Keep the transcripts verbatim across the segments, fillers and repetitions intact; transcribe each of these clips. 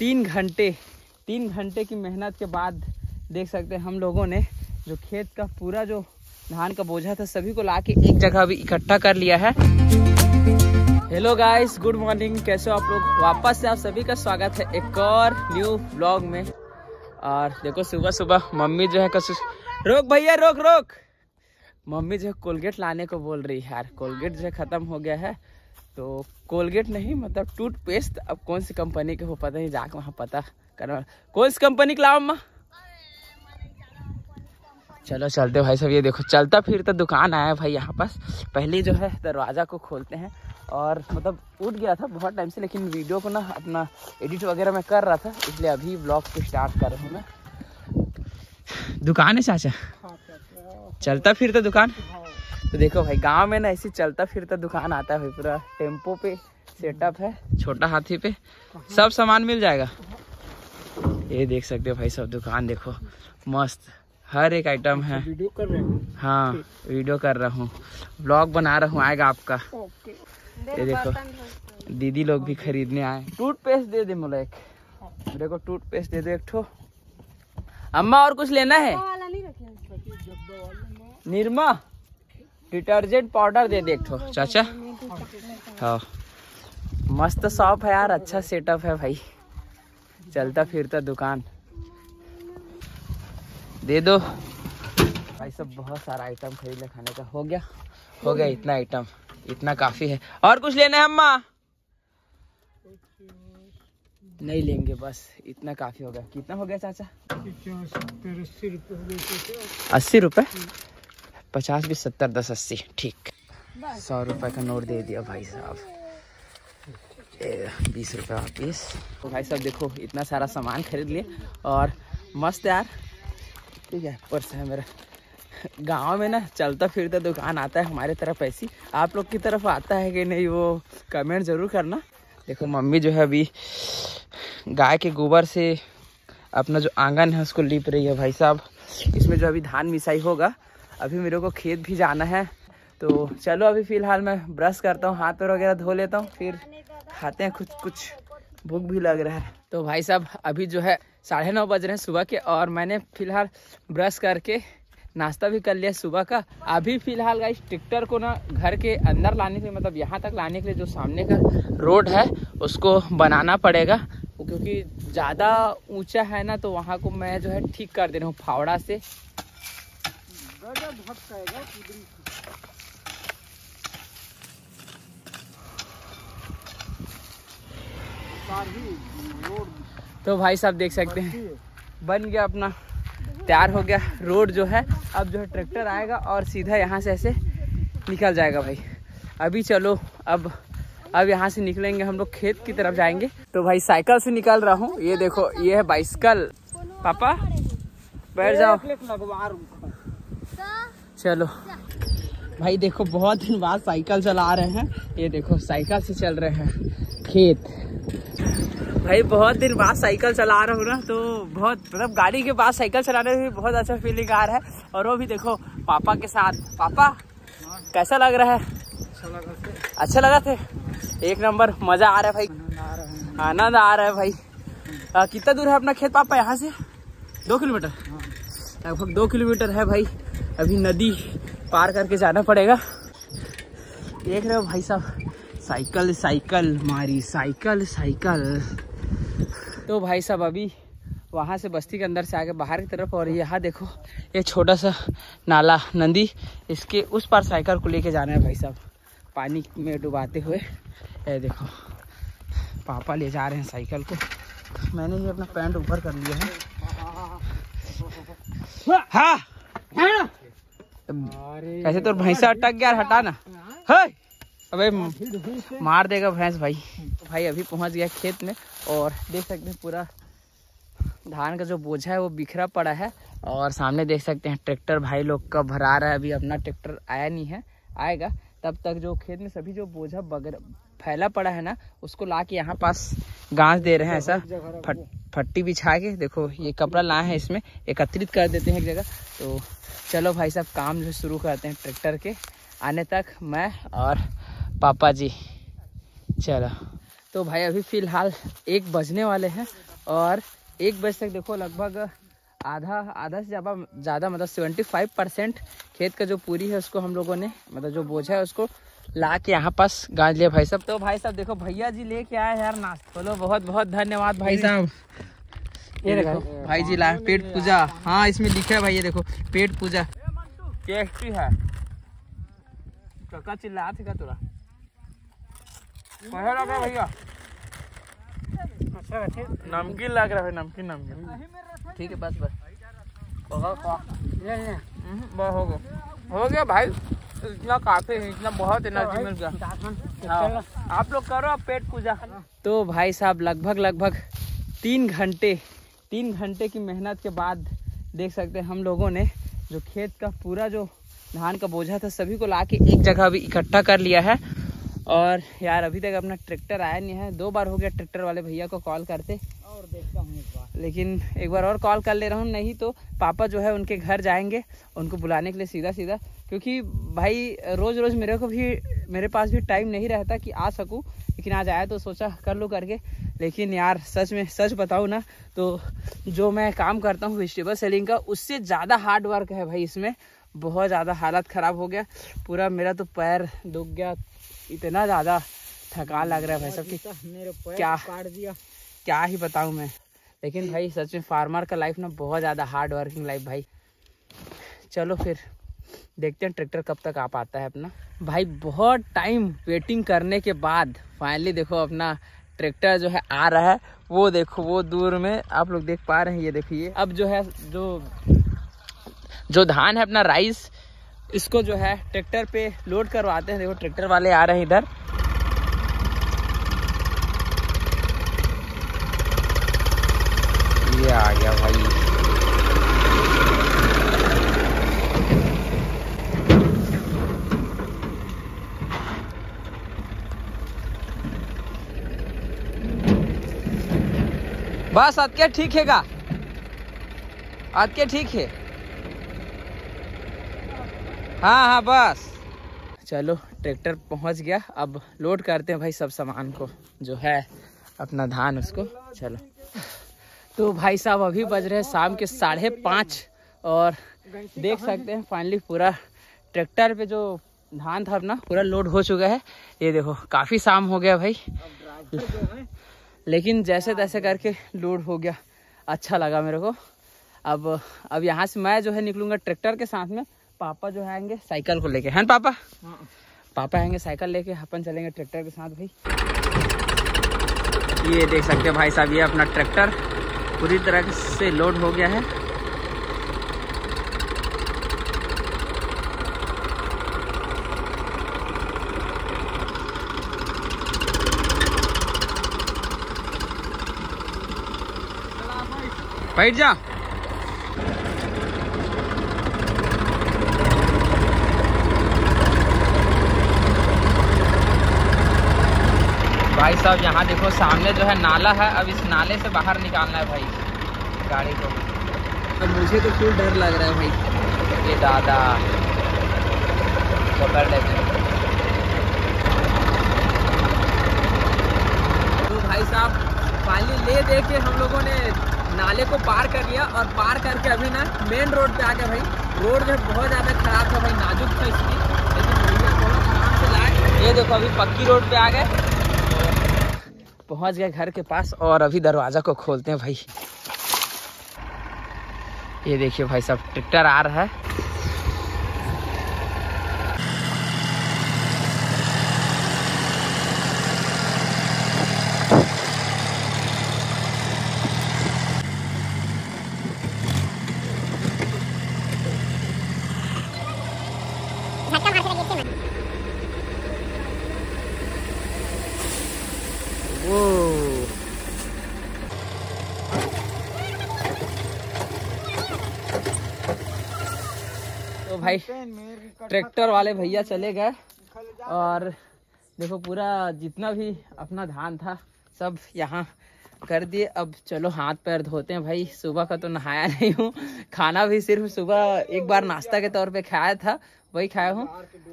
तीन घंटे तीन घंटे की मेहनत के बाद देख सकते हैं हम लोगों ने जो खेत का पूरा जो धान का बोझा था सभी को लाके एक जगह भी इकट्ठा कर लिया है। हेलो गाइस, गुड मॉर्निंग, कैसे हो आप लोग। वापस से आप सभी का स्वागत है एक और न्यू ब्लॉग में। और देखो सुबह सुबह मम्मी जो है कस रोक भैया रोक रोक मम्मी जो है कोलगेट लाने को बोल रही है। यार कोलगेट जो है ख़त्म हो गया है, तो कोलगेट नहीं मतलब टूथपेस्ट। अब कौन सी कंपनी के हो पता नहीं, जाके वहाँ पता करना कौन सी कंपनी के लाओ अम्मा। चलो चलते भाई साहब, ये देखो चलता फिरता दुकान आया भाई यहाँ पास। पहले जो है दरवाज़ा को खोलते हैं और मतलब उठ गया था बहुत टाइम से, लेकिन वीडियो को ना अपना एडिट वगैरह मैं कर रहा था, इसलिए अभी ब्लॉग को स्टार्ट कर रहा हूँ मैं। दुकान है चाचा, चलता फिरता दुकान। तो देखो भाई गांव में ना ऐसे चलता फिरता दुकान आता है भाई, पूरा टेम्पो पे सेटअप है, छोटा हाथी पे सब सामान मिल जाएगा। ये देख सकते हो भाई सब दुकान, देखो मस्त हर एक आइटम है। वीडियो कर रहे हैं। हाँ वीडियो कर रहा हूँ, ब्लॉग बना रहा हूँ, आएगा आपका। ये देखो दीदी लोग भी खरीदने आए। टूथपेस्ट दे दे मुला एक, मेरे को टूथपेस्ट दे दो एक ठो। अम्मा और कुछ लेना है? निरमा डिटर्जेंट पाउडर दे दे एक ठो चाचा। हाँ मस्त शॉप है यार, अच्छा सेटअप है भाई, चलता फिरता दुकान। दे दो भाई सब, बहुत सारा आइटम खरीदना खाने का हो गया हो गया इतना आइटम, इतना काफ़ी है। और कुछ लेना है अम्मा? नहीं लेंगे, बस इतना काफ़ी हो गया। कितना हो गया चाचा? अस्सी रुपये, पचास बीस सत्तर दस अस्सी, ठीक। सौ रुपये का नोट दे दिया भाई साहब, बीस रुपये वापिस। तो भाई साहब देखो इतना सारा सामान खरीद लिए और मस्त यार। ठीक है, पर्स है मेरा। गांव में ना चलता फिरता दुकान आता है हमारे तरफ ऐसी, आप लोग की तरफ आता है कि नहीं वो कमेंट ज़रूर करना। देखो मम्मी जो है अभी गाय के गोबर से अपना जो आंगन है उसको लीप रही है भाई साहब। इसमें जो अभी धान मिसाई होगा, अभी मेरे को खेत भी जाना है। तो चलो अभी फ़िलहाल मैं ब्रश करता हूँ, हाथ पैर वगैरह धो लेता हूँ, फिर खाते हैं कुछ कुछ, भूख भी लग रहा है। तो भाई साहब अभी जो है साढ़े नौ बज रहे हैं सुबह के, और मैंने फ़िलहाल ब्रश करके नाश्ता भी कर लिया सुबह का। अभी फ़िलहाल गाइस ट्रैक्टर को ना घर के अंदर लाने के लिए, मतलब यहाँ तक लाने के लिए जो सामने का रोड है उसको बनाना पड़ेगा, क्योंकि ज़्यादा ऊंचा है ना, तो वहाँ को मैं जो है ठीक कर दे रहा हूँ फावड़ा से। तो भाई साहब देख सकते हैं बन गया, अपना तैयार हो गया रोड जो है। अब जो है ट्रैक्टर आएगा और सीधा यहाँ से ऐसे निकल जाएगा भाई। अभी चलो अब अब यहाँ से निकलेंगे हम लोग, खेत की तरफ जाएंगे। तो भाई साइकिल से निकल रहा हूँ, ये देखो ये है बाइसिकल। पापा बैठ जाओ, चलो भाई। देखो बहुत दिन बाद साइकिल चला रहे हैं, ये देखो साइकिल से चल रहे हैं खेत। भाई बहुत दिन बाद साइकिल चला रहा हूँ ना, तो बहुत मतलब गाड़ी के बाद साइकिल चलाने में भी बहुत अच्छा फीलिंग आ रहा है। और वो भी देखो पापा के साथ। पापा कैसा लग रहा है? अच्छा लगा थे, एक नंबर, मज़ा आ रहा है भाई, आनंद आ रहा है भाई। कितना दूर है अपना खेत पापा यहाँ से? दो किलोमीटर लगभग दो किलोमीटर है भाई। अभी नदी पार करके जाना पड़ेगा। देख रहे हो भाई साहब साइकिल साइकिल मारी साइकिल साइकिल। तो भाई साहब अभी वहाँ से बस्ती के अंदर से आके बाहर की तरफ, और यहाँ देखो ये छोटा सा नाला नदी, इसके उस पार साइकिल को लेके जाना है भाई साहब, पानी में डुबाते हुए। ये देखो पापा ले जा रहे हैं साइकिल को। मैंने ये अपना पैंट ऊपर कर लिया है। हाँ कैसे तो भैंसा अटक गया, हटा ना, अबे मार देगा भैंस भाई। तो भाई अभी पहुंच गया खेत में, और देख सकते हैं पूरा धान का जो बोझा है वो बिखरा पड़ा है। और सामने देख सकते हैं ट्रैक्टर भाई लोग का भरा रहा है, अभी अपना ट्रैक्टर आया नहीं है, आएगा तब तक जो खेत में सभी जो बोझा बगर फैला पड़ा है ना उसको ला के यहाँ पास गांस दे रहे हैं। ऐसा फट फट्टी बिछा के देखो ये कपड़ा लाए हैं, इसमें एकत्रित कर देते हैं एक जगह। तो चलो भाई साहब काम जो शुरू करते हैं ट्रैक्टर के आने तक, मैं और पापा जी। चलो तो भाई अभी फ़िलहाल एक बजने वाले हैं और एक बजे तक देखो लगभग आधा आधा से ज़्यादा ज़्यादा मतलब सेवेंटी फाइव परसेंट खेत का जो पूरी है उसको हम लोगों ने मतलब जो बोझा है उसको ला के यहाँ पास गांज लिया भाई साहब। तो भाई साहब देखो भैया जी लेके आए यार नाश्ता। बोलो बहुत बहुत धन्यवाद भाई साहब। ये देखो भाई जी लाए पेट पूजा। हाँ इसमें लिखा है भाई ये देखो पेट पूजा टेस्टी है। चिल्ला थी क्या तुरा लगा भैया? नमकीन लग रहा है नमकीन नमकीन। ठीक है बस बस हो गया हो गया भाई इतना काफी इतना बहुत एनर्जी मिल गया। आप लोग करो पेट पूजा। तो भाई साहब लगभग लगभग तीन घंटे तीन घंटे की मेहनत के बाद देख सकते हैं हम लोगों ने जो खेत का पूरा जो धान का बोझा था सभी को लाके एक जगह अभी इकट्ठा कर लिया है। और यार अभी तक अपना ट्रैक्टर आया नहीं है। दो बार हो गया ट्रैक्टर वाले भैया को कॉल करते और देखता हूँ एक बार, लेकिन एक बार और कॉल कर ले रहा हूँ। नहीं तो पापा जो है उनके घर जाएंगे उनको बुलाने के लिए सीधा सीधा, क्योंकि भाई रोज़ रोज़ मेरे को भी मेरे पास भी टाइम नहीं रहता कि आ सकूँ, लेकिन आज आया तो सोचा कर लूँ करके। लेकिन यार सच में सच बताऊँ ना तो जो मैं काम करता हूँ वेजिटेबल सेलिंग का उससे ज़्यादा हार्ड वर्क है भाई। इसमें बहुत ज़्यादा हालत ख़राब हो गया पूरा, मेरा तो पैर दुख गया, इतना ज़्यादा थकान लग रहा है भाई साहब कि मेरे पैर काट दिया, क्या ही बताऊँ मैं। लेकिन भाई सच में फार्मर का लाइफ ना बहुत ज़्यादा हार्ड वर्किंग लाइफ भाई। चलो फिर देखते हैं ट्रैक्टर कब तक आ पाता है अपना। भाई बहुत टाइम वेटिंग करने के बाद फाइनली देखो अपना ट्रैक्टर जो है आ रहा है। वो देखो वो दूर में आप लोग देख पा रहे हैं। ये देखिए अब जो है जो जो धान है अपना राइस इसको जो है ट्रैक्टर पे लोड करवाते हैं। देखो ट्रैक्टर वाले आ रहे हैं इधर। ये आ गया भाई। बस अटके ठीक है का अटके ठीक है। हाँ हाँ बस चलो ट्रैक्टर पहुंच गया। अब लोड करते हैं भाई सब सामान को जो है अपना धान उसको। चलो तो भाई साहब अभी बज रहे हैं शाम के साढ़े पाँच और देख सकते हैं फाइनली पूरा ट्रैक्टर पे जो धान था अपना पूरा लोड हो चुका है। ये देखो काफ़ी शाम हो गया भाई, लेकिन जैसे तैसे करके लोड हो गया, अच्छा लगा मेरे को। अब अब यहाँ से मैं जो है निकलूँगा ट्रैक्टर के साथ में, पापा जो आएंगे साइकिल को लेके हैं। पापा पापा आएंगे साइकिल लेके, अपन चलेंगे ट्रैक्टर के साथ भाई। ये देख सकते हैं भाई साहब ये अपना ट्रैक्टर पूरी तरह से लोड हो गया है। बैठ जा। भाई साहब यहाँ देखो सामने जो है नाला है, अब इस नाले से बाहर निकालना है भाई गाड़ी को। तो मुझे तो क्यों डर लग रहा है भाई। ये दादा पकड़ लेते हैं। तो भाई साहब पाली ले दे के हम लोगों ने नाले को पार कर लिया और पार करके अभी ना मेन रोड पे आ गए भाई। रोड जो बहुत ज़्यादा खराब था भाई, नाजुक था इसकी, लेकिन भैया बहुत आराम से लाए। ये देखो अभी पक्की रोड पे आ गए, पहुंच गए घर के पास और अभी दरवाज़ा को खोलते हैं भाई। ये देखिए भाई साहब ट्रैक्टर आ रहा है। तो भाई ट्रैक्टर वाले भैया चले गए और देखो पूरा जितना भी अपना धान था सब यहाँ कर दिए। अब चलो हाथ पैर धोते हैं भाई। सुबह का तो नहाया नहीं हूँ, खाना भी सिर्फ सुबह एक बार नाश्ता के तौर पे खाया था वही खाया हूँ,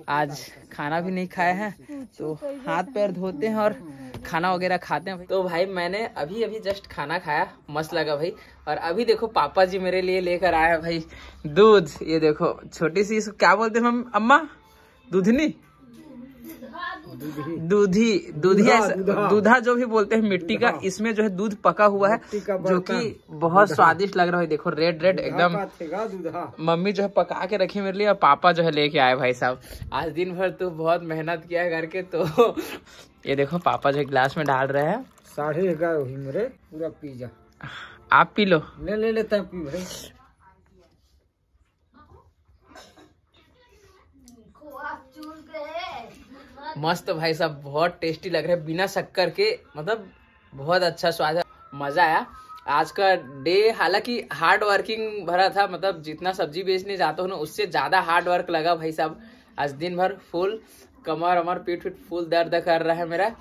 आज खाना भी नहीं खाया है। तो हाथ पैर धोते हैं और खाना वगैरह खाते हैं। तो भाई मैंने अभी अभी जस्ट खाना खाया, मस्त लगा भाई। और अभी देखो पापा जी मेरे लिए लेकर आया है भाई दूध। ये देखो छोटी सी क्या बोलते हैं हम अम्मा, दूधनी दूधी दूधिया दूधा जो भी बोलते हैं मिट्टी का, इसमें जो है दूध पका हुआ है जो कि बहुत स्वादिष्ट लग रहा है। देखो रेड रेड एकदम मम्मी जो है पका के रखी मेरे लिए और पापा जो है लेके आए। भाई साहब आज दिन भर तो बहुत मेहनत किया है करके। तो ये देखो पापा जो गिलास में डाल रहे हैं। साढ़े ग्यारह पूरा पी जा, आप पी लो, ले ले लेते हैं पी भाई। मस्त भाई साहब, बहुत टेस्टी लग रहा है बिना शक्कर के, मतलब बहुत अच्छा स्वाद है, मज़ा आया। आज का डे हालांकि हार्ड वर्किंग भरा था, मतलब जितना सब्जी बेचने जाता हूँ ना उससे ज़्यादा हार्ड वर्क लगा भाई साहब। आज दिन भर फुल कमर अमर पीठ पीठ फुल दर्द कर रहा है मेरा,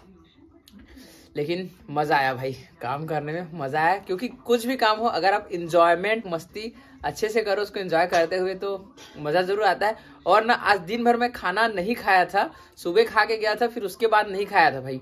लेकिन मज़ा आया भाई, काम करने में मज़ा आया। क्योंकि कुछ भी काम हो अगर आप इंजॉयमेंट मस्ती अच्छे से करो, उसको एंजॉय करते हुए, तो मज़ा ज़रूर आता है। और ना आज दिन भर मैं खाना नहीं खाया था, सुबह खा के गया था, फिर उसके बाद नहीं खाया था भाई।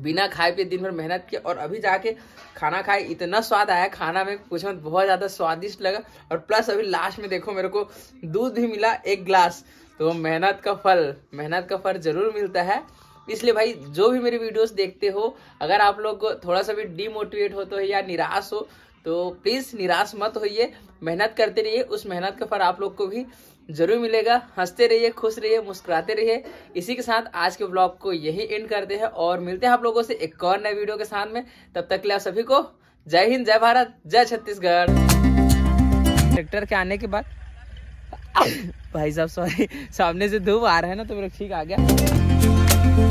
बिना खाए पिए दिन भर मेहनत की और अभी जाके खाना खाए, इतना स्वाद आया खाना में पूछो मत, बहुत ज़्यादा स्वादिष्ट लगा। और प्लस अभी लास्ट में देखो मेरे को दूध भी मिला एक गिलास, तो मेहनत का फल, मेहनत का फल ज़रूर मिलता है। इसलिए भाई जो भी मेरी वीडियोस देखते हो, अगर आप लोग को थोड़ा सा भी डिमोटिवेट हो तो या निराश हो तो प्लीज़ निराश मत होइए, मेहनत करते रहिए, उस मेहनत का फल आप लोग को भी जरूर मिलेगा। हंसते रहिए, खुश रहिए, मुस्कुराते रहिए। इसी के साथ आज के व्लॉग को यही एंड करते हैं और मिलते हैं आप लोगों से एक और नए वीडियो के साथ में। तब तक के लिए आप सभी को जय हिंद, जय भारत, जय छत्तीसगढ़। ट्रैक्टर के आने के बाद भाई साहब सॉरी सामने से धूप आ रहा है ना, तो मेरा ठीक आ गया।